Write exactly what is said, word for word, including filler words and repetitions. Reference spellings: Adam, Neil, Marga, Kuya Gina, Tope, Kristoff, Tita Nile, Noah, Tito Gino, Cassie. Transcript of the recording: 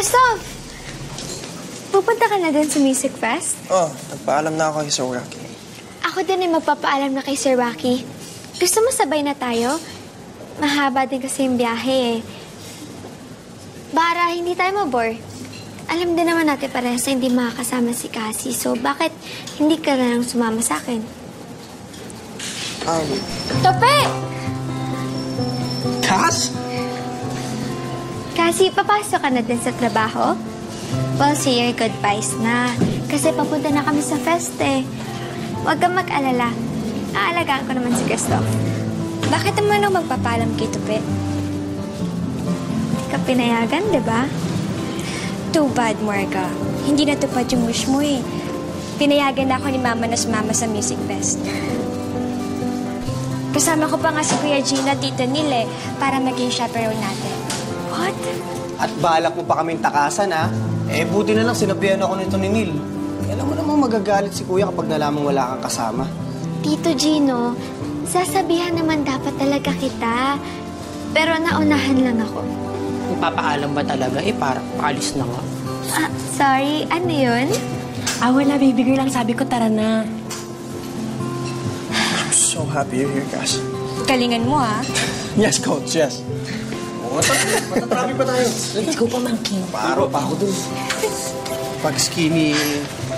Kristoff! Pupunta ka na din sa Music Fest? Oo, oh, nagpaalam na ako kay Sir Rocky. Ako din ay magpapaalam na kay Sir Rocky. Gusto mo sabay na tayo? Mahaba din kasi yung biyahe eh. Para hindi tayo mabore. Alam din naman natin parehas na hindi makakasama si Cassie. So, bakit hindi ka na lang sumama sa akin? Um... Tope! Cass? Cassie, papasok ka na din sa trabaho? Well, say your goodbyes na. Kasi papunta na kami sa fest eh. Huwag kang mag-alala. Aalagaan ko naman si Kristoff. Bakit naman ako magpapalam kay Tope? Kapinayagan, di ba? Too bad, Marga. Hindi natupad yung wish mo eh. Pinayagan na ako ni Mama na sumama sa Music Fest. Kasama ko pa nga si Kuya Gina, Tita Nile, para maging chaperone natin. What? At balak mo pa kaming takasan, ha? Eh, buti na lang sinabihan ako nito ni Neil. Alam mo namang magagalit si Kuya kapag nalamang wala kang kasama. Tito Gino, sasabihan naman dapat talaga kita. Pero naunahan lang ako. Magpapaalam ba talaga? Eh, parang paalis na nga. Ah, sorry. Ano yun? Ah, wala, baby girl lang. Sabi ko, tara na. I'm so happy you're here, Cass. Kalingan mo, ha? Yes, coach. Yes. O, matatrabi pa tayo. Let's go, pamangkin. Paro pa ako dun. Pag skinny...